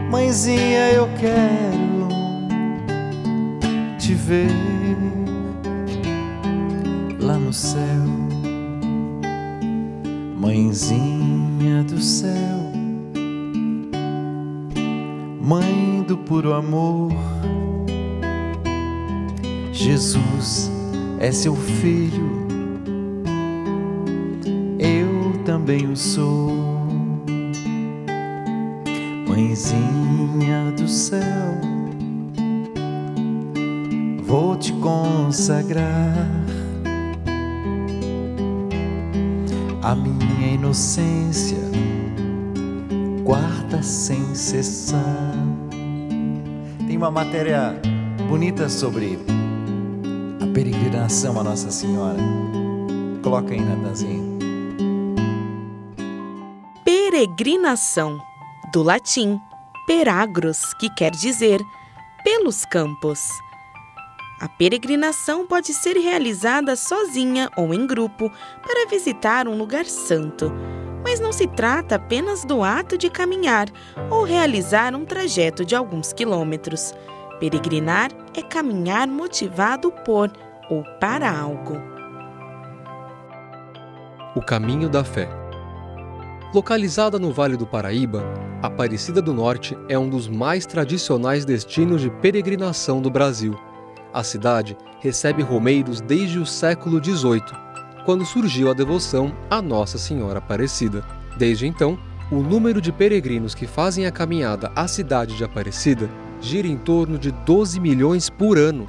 mãezinha, eu quero te ver lá no céu. Mãezinha do céu, mãe do puro amor, Jesus é seu filho, eu também o sou. Mãezinha do céu, vou te consagrar a minha inocência, guarda sem cessar. Tem uma matéria bonita sobre a peregrinação à Nossa Senhora. Coloca aí, Natanzinho. Peregrinação, do latim peragros, que quer dizer pelos campos. A peregrinação pode ser realizada sozinha ou em grupo para visitar um lugar santo, mas não se trata apenas do ato de caminhar ou realizar um trajeto de alguns quilômetros. Peregrinar é caminhar motivado por ou para algo. O Caminho da Fé. Localizada no Vale do Paraíba, Aparecida do Norte é um dos mais tradicionais destinos de peregrinação do Brasil. A cidade recebe romeiros desde o século XVIII, quando surgiu a devoção à Nossa Senhora Aparecida. Desde então, o número de peregrinos que fazem a caminhada à cidade de Aparecida gira em torno de 12 milhões por ano.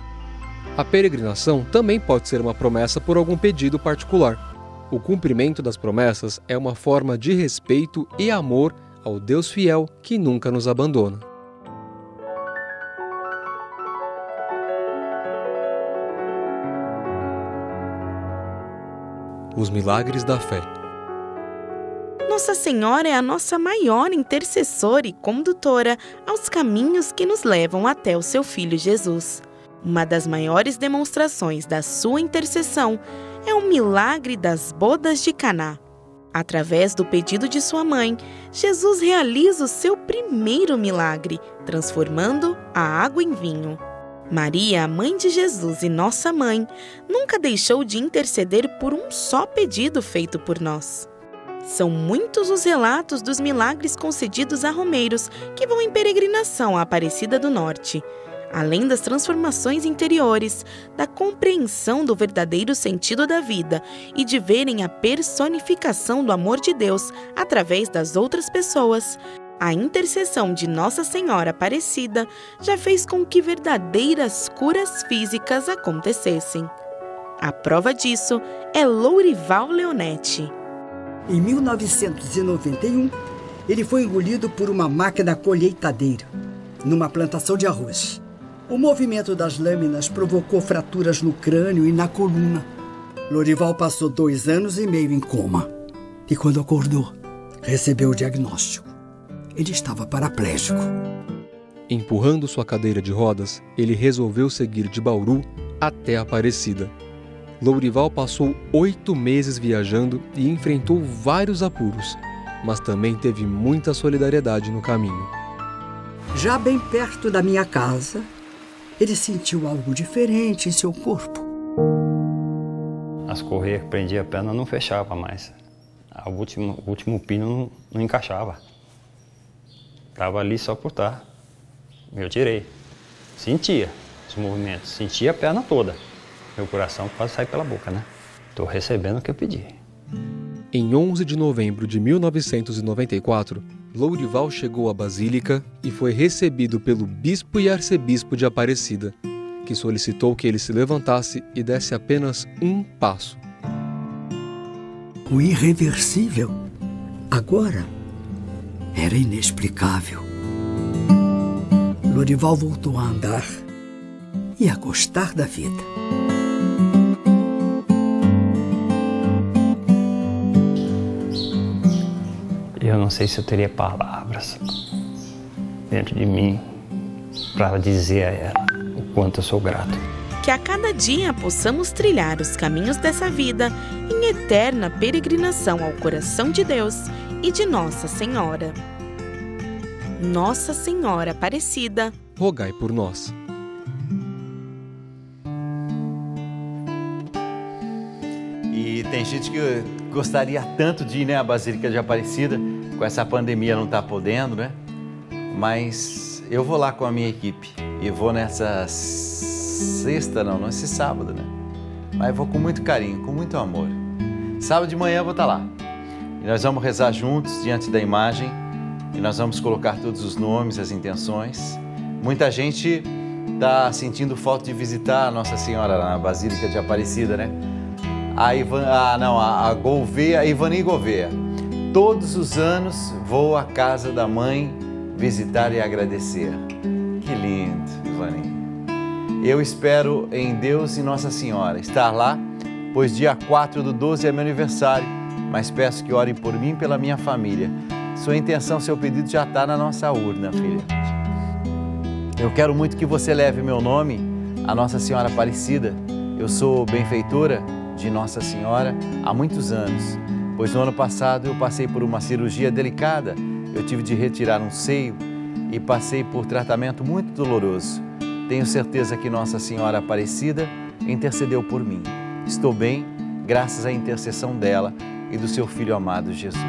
A peregrinação também pode ser uma promessa por algum pedido particular. O cumprimento das promessas é uma forma de respeito e amor ao Deus fiel que nunca nos abandona. Os milagres da fé. Nossa Senhora é a nossa maior intercessora e condutora aos caminhos que nos levam até o seu Filho Jesus. Uma das maiores demonstrações da sua intercessão é o milagre das bodas de Caná. Através do pedido de sua mãe, Jesus realiza o seu primeiro milagre, transformando a água em vinho. Maria, a mãe de Jesus e nossa mãe, nunca deixou de interceder por um só pedido feito por nós. São muitos os relatos dos milagres concedidos a romeiros que vão em peregrinação à Aparecida do Norte. Além das transformações interiores, da compreensão do verdadeiro sentido da vida e de verem a personificação do amor de Deus através das outras pessoas, a intercessão de Nossa Senhora Aparecida já fez com que verdadeiras curas físicas acontecessem. A prova disso é Lourival Leonetti. Em 1991, ele foi engolido por uma máquina colheitadeira, numa plantação de arroz. O movimento das lâminas provocou fraturas no crânio e na coluna. Lourival passou 2 anos e meio em coma. E quando acordou, recebeu o diagnóstico. Ele estava paraplégico. Empurrando sua cadeira de rodas, ele resolveu seguir de Bauru até Aparecida. Lourival passou 8 meses viajando e enfrentou vários apuros, mas também teve muita solidariedade no caminho. Já bem perto da minha casa, ele sentiu algo diferente em seu corpo. As correias que prendiam a perna não fechavam mais. O último pino não encaixava. Estava ali só por estar. Eu tirei. Sentia os movimentos, sentia a perna toda. Meu coração quase sai pela boca, né? Estou recebendo o que eu pedi. Em 11 de novembro de 1994, Lourival chegou à Basílica e foi recebido pelo bispo e arcebispo de Aparecida, que solicitou que ele se levantasse e desse apenas um passo. O irreversível, agora, era inexplicável. Lourival voltou a andar e a gostar da vida. Eu não sei se eu teria palavras dentro de mim para dizer a ela o quanto eu sou grato. Que a cada dia possamos trilhar os caminhos dessa vida em eterna peregrinação ao coração de Deus e de Nossa Senhora. Nossa Senhora Aparecida, rogai por nós. E tem gente que gostaria tanto de ir, né, à Basílica de Aparecida. Com essa pandemia não está podendo, né? Mas eu vou lá com a minha equipe. E vou nessa sexta, não, esse sábado, né? Mas vou com muito carinho, com muito amor. Sábado de manhã eu vou estar lá. E nós vamos rezar juntos diante da imagem. E nós vamos colocar todos os nomes, as intenções. Muita gente está sentindo falta de visitar a Nossa Senhora na Basílica de Aparecida, né? A Ivani Gouveia. Todos os anos vou à casa da mãe visitar e agradecer. Que lindo, Ivani. Eu espero em Deus e Nossa Senhora estar lá, pois dia 4/12 é meu aniversário, mas peço que orem por mim e pela minha família. Sua intenção, seu pedido já está na nossa urna, filha. Eu quero muito que você leve meu nome à Nossa Senhora Aparecida. Eu sou benfeitora de Nossa Senhora há muitos anos, pois no ano passado eu passei por uma cirurgia delicada, eu tive de retirar um seio e passei por tratamento muito doloroso. Tenho certeza que Nossa Senhora Aparecida intercedeu por mim. Estou bem, graças à intercessão dela e do seu Filho amado Jesus.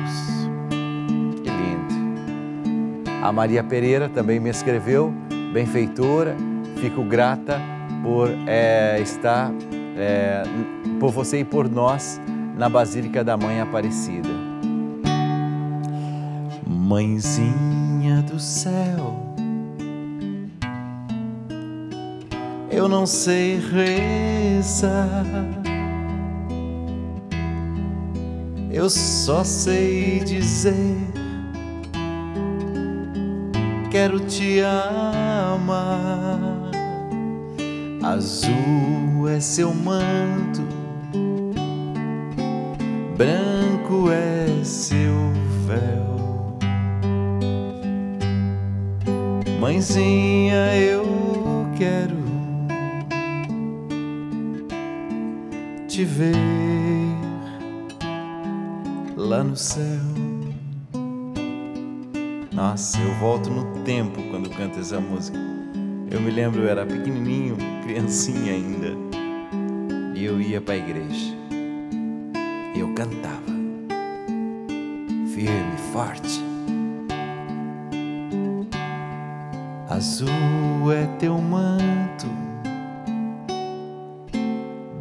Que lindo! A Maria Pereira também me escreveu, benfeitora, fico grata por estar... por você e por nós na Basílica da Mãe Aparecida. Mãezinha do céu, eu não sei rezar, eu só sei dizer, quero te amar. Azul é seu manto, branco é seu véu. Mãezinha, eu quero te ver lá no céu. Nossa, eu volto no tempo quando canto essa música. Eu me lembro, eu era pequenininho, criancinha ainda, e eu ia para a igreja. Eu cantava firme, forte. Azul é teu manto,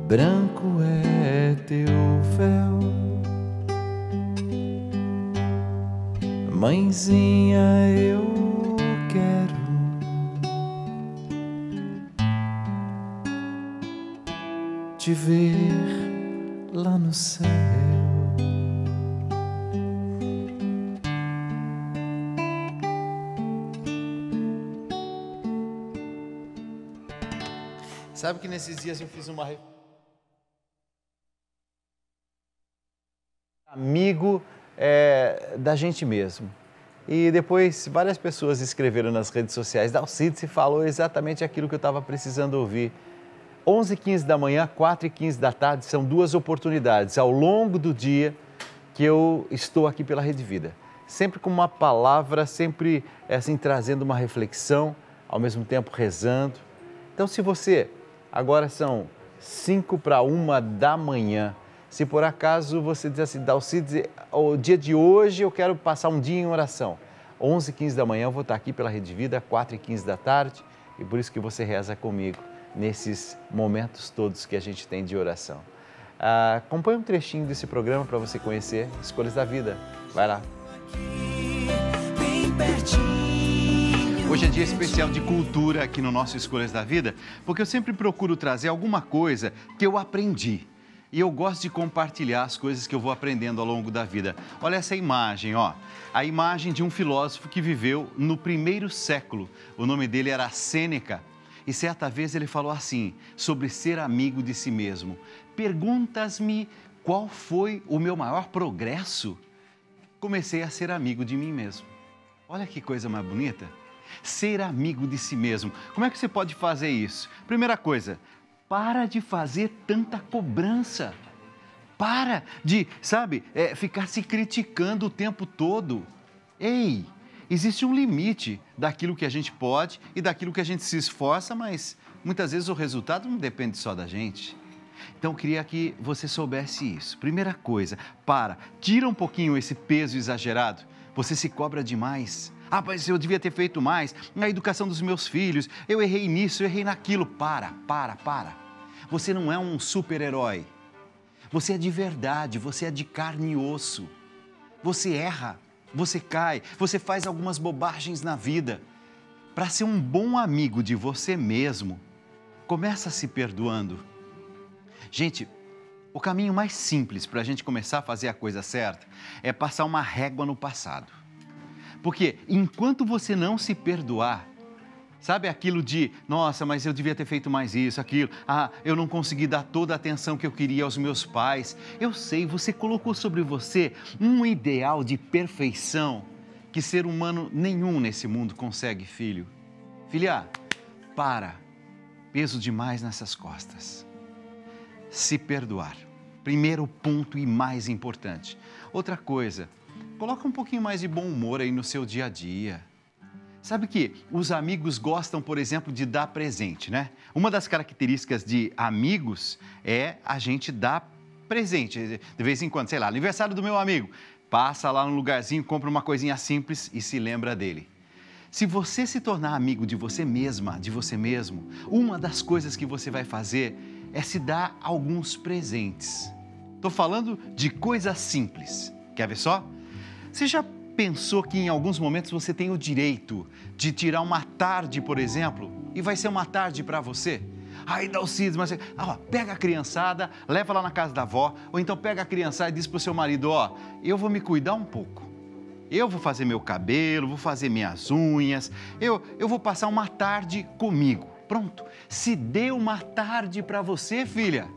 branco é teu véu. Mãezinha, eu quero. Te ver lá no céu. Sabe que nesses dias eu fiz uma... Amigo da gente mesmo. E depois várias pessoas escreveram nas redes sociais. Dalcides se falou exatamente aquilo que eu estava precisando ouvir. 11h15 da manhã, 4h15 da tarde, são duas oportunidades ao longo do dia que eu estou aqui pela Rede Vida. Sempre com uma palavra, sempre assim, trazendo uma reflexão, ao mesmo tempo rezando. Então, se você, agora são 5 para 1 da manhã, se por acaso você diz assim, Dalcides, o dia de hoje eu quero passar um dia em oração. 11h15 da manhã eu vou estar aqui pela Rede Vida, 4h15 da tarde, e por isso que você reza comigo nesses momentos todos que a gente tem de oração. Acompanhe um trechinho desse programa para você conhecer Escolhas da Vida. Vai lá. Hoje é dia especial de cultura aqui no nosso Escolhas da Vida, porque eu sempre procuro trazer alguma coisa que eu aprendi. E eu gosto de compartilhar as coisas que eu vou aprendendo ao longo da vida. Olha essa imagem, ó. A imagem de um filósofo que viveu no 1º século. O nome dele era Sêneca. E certa vez ele falou assim, sobre ser amigo de si mesmo. Perguntas-me qual foi o meu maior progresso? Comecei a ser amigo de mim mesmo. Olha que coisa mais bonita. Ser amigo de si mesmo. Como é que você pode fazer isso? Primeira coisa, para de fazer tanta cobrança. Para de, sabe, ficar se criticando o tempo todo. Ei! Existe um limite daquilo que a gente pode e daquilo que a gente se esforça, mas muitas vezes o resultado não depende só da gente. Então, eu queria que você soubesse isso. Primeira coisa, tira um pouquinho esse peso exagerado. Você se cobra demais. Ah, mas eu devia ter feito mais na educação dos meus filhos. Eu errei nisso, eu errei naquilo. Para. Você não é um super-herói. Você é de verdade, você é de carne e osso. Você erra. Você cai, você faz algumas bobagens na vida. Para ser um bom amigo de você mesmo, começa se perdoando. Gente, o caminho mais simples para a gente começar a fazer a coisa certa é passar uma régua no passado. Porque enquanto você não se perdoar, sabe aquilo de, nossa, mas eu devia ter feito mais isso, aquilo. Ah, eu não consegui dar toda a atenção que eu queria aos meus pais. Eu sei, você colocou sobre você um ideal de perfeição que ser humano nenhum nesse mundo consegue, filho. Filha, para. Peso demais nessas costas. Se perdoar. Primeiro ponto e mais importante. Outra coisa, coloca um pouquinho mais de bom humor aí no seu dia a dia. Sabe que os amigos gostam, por exemplo, de dar presente, né? Uma das características de amigos é a gente dar presente. De vez em quando, sei lá, aniversário do meu amigo. Passa lá num lugarzinho, compra uma coisinha simples e se lembra dele. Se você se tornar amigo de você mesma, de você mesmo, uma das coisas que você vai fazer é se dar alguns presentes. Estou falando de coisas simples. Quer ver só? Você já pensou que em alguns momentos você tem o direito de tirar uma tarde, por exemplo, e vai ser uma tarde para você? Aí dá o Dalcides, mas pega a criançada, leva lá na casa da avó, ou então pega a criançada e diz para o seu marido, ó, eu vou me cuidar um pouco. Eu vou fazer meu cabelo, vou fazer minhas unhas, eu vou passar uma tarde comigo. Pronto, se dê uma tarde para você, filha.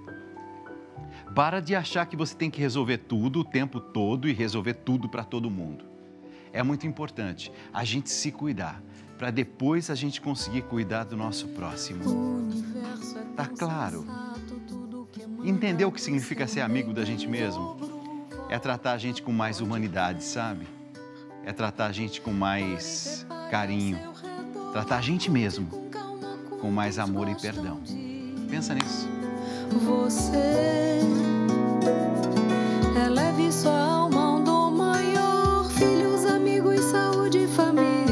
Para de achar que você tem que resolver tudo o tempo todo e resolver tudo para todo mundo. É muito importante a gente se cuidar, para depois a gente conseguir cuidar do nosso próximo. Tá claro? Entendeu o que significa ser amigo da gente mesmo? é tratar a gente com mais humanidade, sabe? É tratar a gente com mais carinho, tratar a gente mesmo com mais amor e perdão. Pensa nisso. Você eleve sua alma ao dom maior, filhos, amigos, saúde e família.